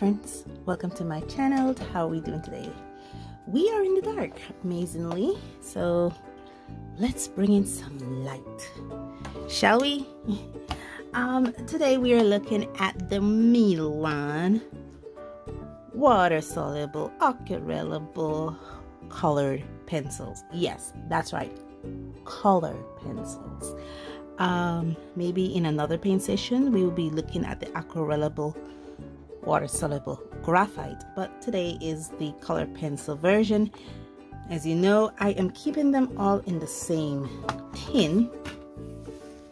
friends, welcome to my channel. How are we doing today? We are in the dark, amazingly, so let's bring in some light, shall we? Today we are looking at the Milan water soluble aquarellable colored pencils. Yes, that's right, color pencils. Maybe in another paint session we will be looking at the aquarellable water soluble graphite, but today is the color pencil version. As you know, I am keeping them all in the same tin,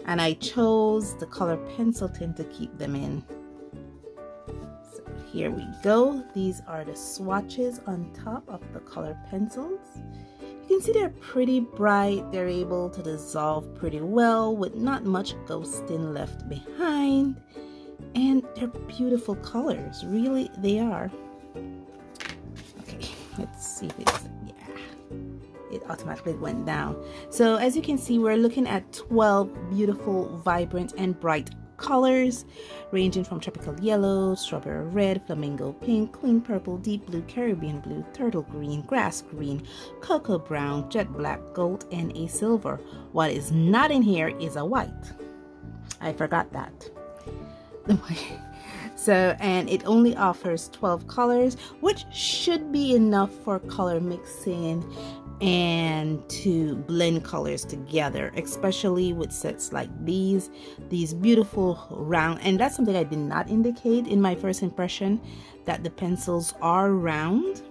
and I chose the color pencil tin to keep them in. So here we go. These are the swatches on top of the color pencils. You can see they're pretty bright. They're able to dissolve pretty well with not much ghosting left behind. And they're beautiful colors, really they are. Okay, let's see if it's, yeah, it automatically went down. So as you can see, we're looking at 12 beautiful, vibrant and bright colors, ranging from tropical yellow, strawberry red, flamingo pink, clean purple, deep blue, Caribbean blue, turtle green, grass green, cocoa brown, jet black, gold and a silver. What is not in here is a white. I forgot that. So, and it only offers 12 colors, which should be enough for color mixing and to blend colors together, especially with sets like these beautiful round, and that's something I did not indicate in my first impression, that the pencils are round.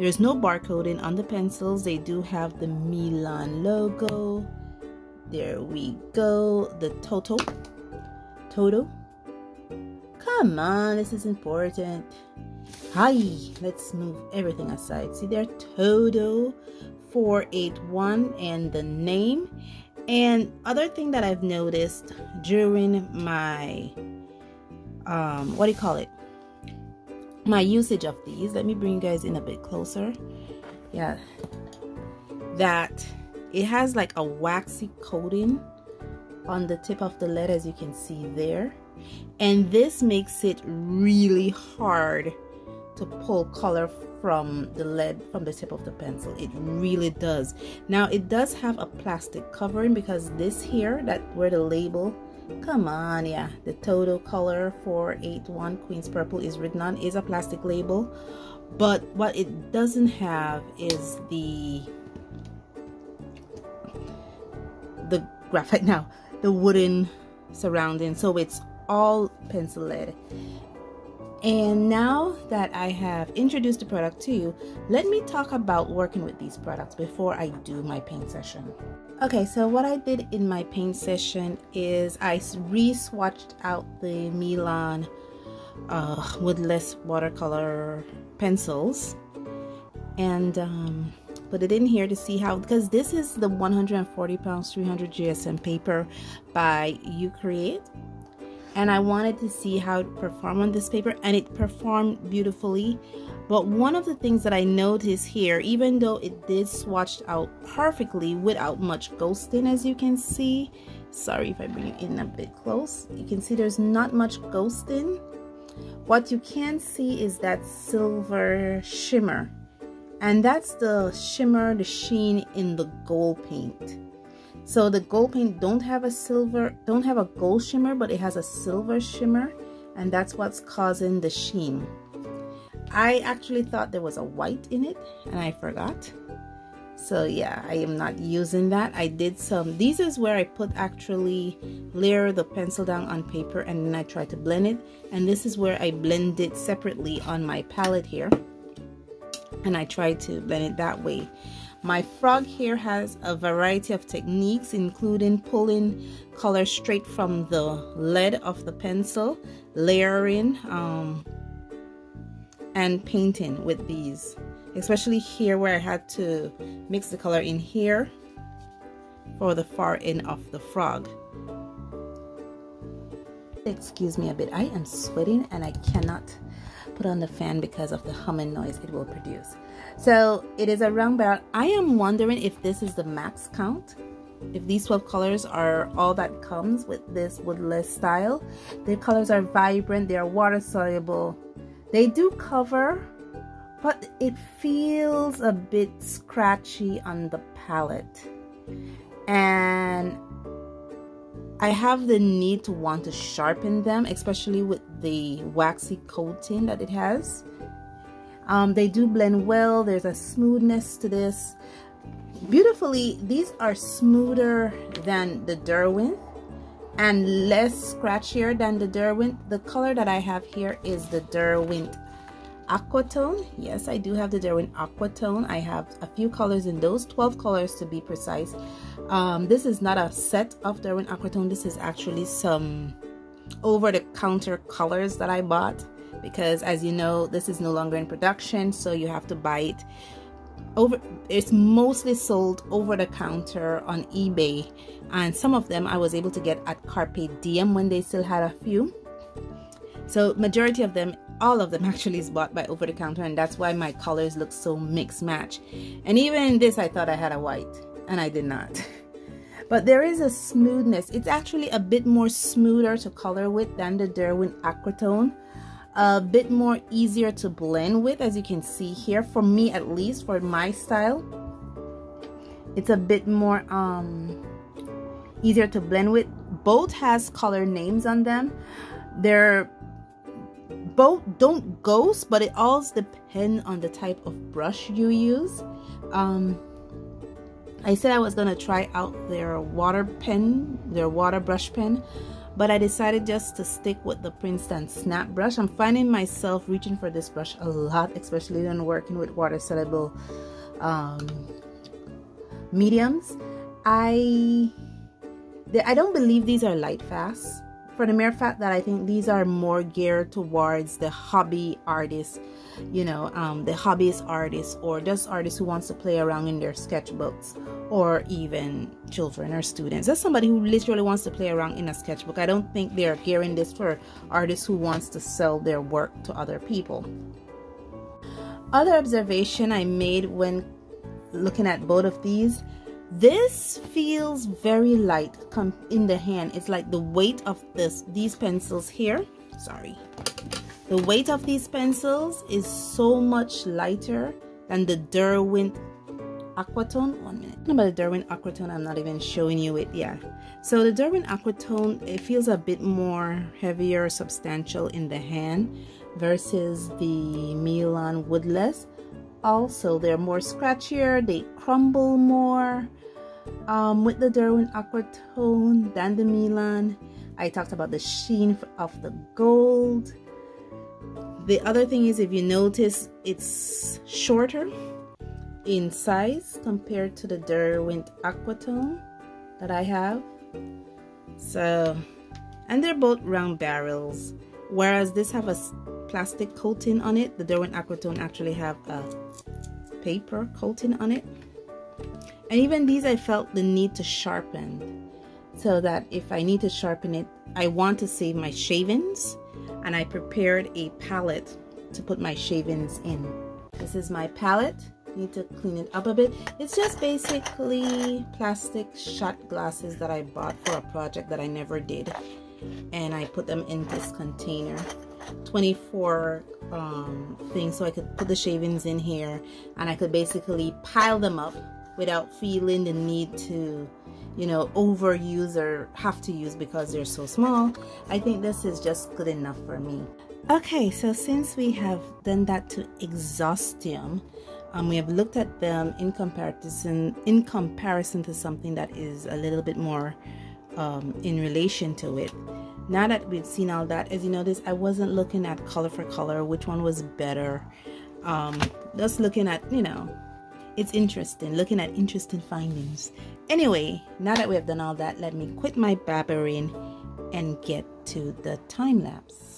There's no barcoding on the pencils. They do have the Milan logo. There we go, the Toto. Come on, this is important. Hi, let's move everything aside. See there, Toto 481 and the name. And other thing that I've noticed during my my usage of these, let me bring you guys in a bit closer. Yeah, that it has like a waxy coating on the tip of the lead, as you can see there, and this makes it really hard to pull color from the lead, from the tip of the pencil. It really does. Now it does have a plastic covering, because this here, that where the label, come on, yeah, the Toto color 481 Queen's Purple is written on, is a plastic label, but what it doesn't have is the graphite, now the wooden surrounding, so it's all pencil lead. And now that I have introduced the product to you, let me talk about working with these products before I do my paint session. Okay, so what I did in my paint session is I re-swatched out the Milan woodless watercolor pencils and put it in here to see how, because this is the 140 pounds 300 GSM paper by UCreate, and I wanted to see how it performed on this paper, and it performed beautifully. But one of the things that I noticed here, even though it did swatch out perfectly without much ghosting, as you can see, sorry if I bring it in a bit close, you can see there's not much ghosting. What you can see is that silver shimmer, and that's the shimmer, the sheen in the gold paint. So the gold paint don't have a gold shimmer, but it has a silver shimmer, and that's what's causing the sheen. I actually thought there was a white in it and I forgot. So yeah, I am not using that. I did some, this is where I put, actually layer the pencil down on paper and then I try to blend it. And this is where I blend it separately on my palette here, and I try to blend it that way. My frog here has a variety of techniques, including pulling color straight from the lead of the pencil, layering, and painting with these. Especially here where I had to mix the color in here for the far end of the frog. Excuse me a bit, I am sweating and I cannot put on the fan because of the humming noise it will produce. So it is a round barrel. I am wondering if this is the max count, if these 12 colors are all that comes with this woodless style. The colors are vibrant, they are water soluble, They do cover, but it feels a bit scratchy on the palette. And I have the need to want to sharpen them, especially with the waxy coating that it has. They do blend well. There's a smoothness to this. Beautifully, these are smoother than the Derwent and less scratchier than the Derwent. The color that I have here is the Derwent Aquatone. Yes, I do have the Derwent Aquatone. I have a few colors in those, 12 colors to be precise. This is not a set of Derwent Aquatone. This is actually some over-the-counter colors that I bought, because as you know, this is no longer in production, so you have to buy it over. It's mostly sold over the counter on eBay, and some of them I was able to get at Carpe Diem when they still had a few. So majority of them, all of them actually, is bought by over the counter, and that's why my colors look so mixed match. And even in this, I thought I had a white, and I did not. But there is a smoothness. It's actually a bit more smoother to color with than the Derwent Aquatone. A bit more easier to blend with, as you can see here. For me, at least, for my style, it's a bit more easier to blend with. Both has color names on them. They're both don't ghost, but it all depends on the type of brush you use. I said I was gonna try out their water pen, their water brush pen, but I decided just to stick with the Princeton Snap Brush. I'm finding myself reaching for this brush a lot, especially when working with water-soluble mediums. I don't believe these are light fast, for the mere fact that I think these are more geared towards the hobby artists, you know, the hobbyist artists, or just artists who wants to play around in their sketchbooks, or even children or students. That's somebody who literally wants to play around in a sketchbook. I don't think they are gearing this for artists who wants to sell their work to other people. Other observation I made when looking at both of these, this feels very light in the hand. It's like the weight of these pencils here, sorry, the weight of these pencils is so much lighter than the Derwent Aquatone. 1 minute. About the Derwent Aquatone, I'm not even showing you it. Yeah. So the Derwent Aquatone, it feels a bit more heavier, substantial in the hand versus the Milan Woodless. Also, they're more scratchier. They crumble more with the Derwent Aquatone than the Milan. I talked about the sheen of the gold. The other thing is, if you notice, it's shorter in size compared to the Derwent Aquatone that I have. So, and they're both round barrels, whereas this have a plastic coating on it. The Derwent Aquatone actually have a paper coating on it. And even these, I felt the need to sharpen, so that if I need to sharpen it, I want to save my shavings, and I prepared a palette to put my shavings in. This is my palette. Need to clean it up a bit. It's just basically plastic shot glasses that I bought for a project that I never did, and I put them in this container, 24 things, so I could put the shavings in here, and I could basically pile them up without feeling the need to, you know, overuse or have to use because they're so small. I think this is just good enough for me. Okay, so since we have done that to exhaustium, we have looked at them in comparison to something that is a little bit more in relation to it. Now that we've seen all that, as you notice, I wasn't looking at color for color, which one was better. Just looking at, you know, it's interesting, looking at interesting findings. Anyway, now that we have done all that, let me quit my babbling and get to the time lapse.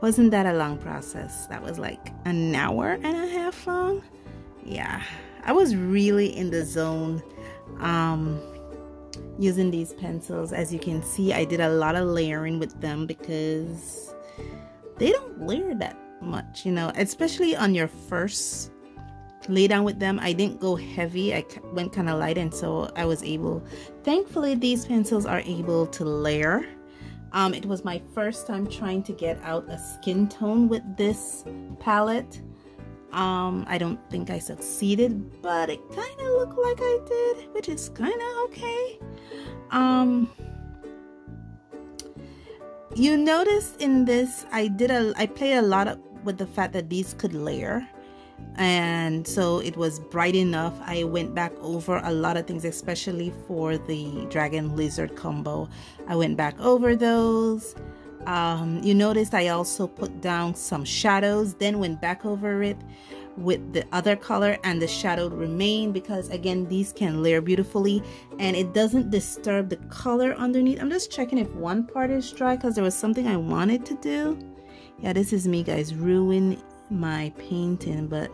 Wasn't that a long process? That was like an hour and a half long. Yeah, I was really in the zone using these pencils. As you can see, I did a lot of layering with them because they don't layer that much, you know, especially on your first lay down with them. I didn't go heavy, I went kind of light, and so I was able, thankfully these pencils are able to layer. It was my first time trying to get out a skin tone with this palette. I don't think I succeeded, but it kind of looked like I did, which is kind of okay. You notice in this, I played a lot with the fact that these could layer, and so it was bright enough. I went back over a lot of things, especially for the dragon lizard combo. I went back over those. You noticed I also put down some shadows, then went back over it with the other color, and the shadow remained because again these can layer beautifully and it doesn't disturb the color underneath. I'm just checking if one part is dry because there was something I wanted to do. Yeah, this is me guys ruining my painting, but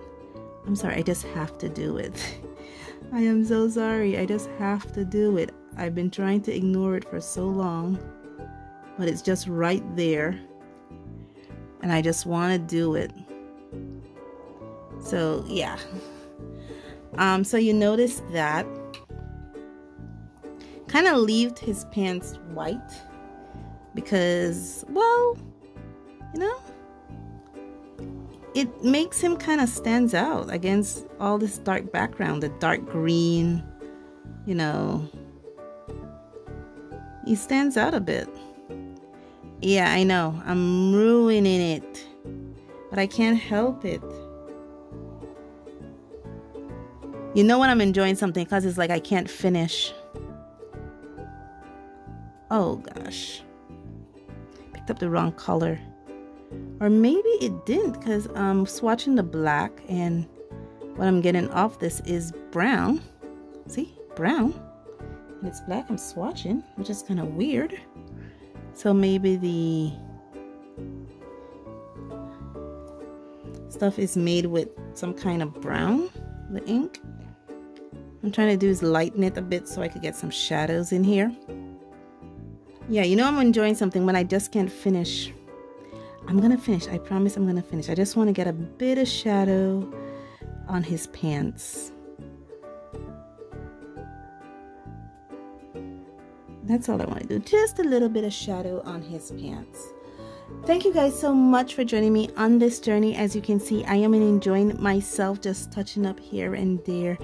I'm sorry, I just have to do it. I am so sorry, I just have to do it. I've been trying to ignore it for so long, but it's just right there and I just want to do it. So yeah, so you notice that kind of left his pants white because, well, you know, it makes him kind of stands out against all this dark background, the dark green, you know, he stands out a bit. Yeah, I know, I'm ruining it, but I can't help it. You know when I'm enjoying something, because it's like I can't finish. Oh gosh, picked up the wrong color. Or maybe it didn't, because I'm swatching the black and what I'm getting off this is brown. See, brown, and it's black I'm swatching, which is kind of weird. So maybe the stuff is made with some kind of brown, the ink. I'm trying to do is lighten it a bit so I could get some shadows in here. Yeah, you know I'm enjoying something when I just can't finish. I'm gonna finish, I promise I'm gonna finish. I just want to get a bit of shadow on his pants. That's all I want to do, just a little bit of shadow on his pants. Thank you guys so much for joining me on this journey. As you can see, I am enjoying myself, just touching up here and there,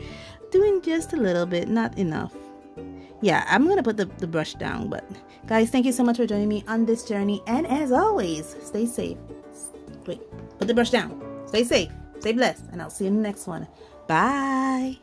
doing just a little bit, not enough. Yeah, I'm gonna put the brush down. But guys, thank you so much for joining me on this journey, and as always, stay safe. Wait, put the brush down. Stay safe, stay blessed, and I'll see you in the next one. Bye.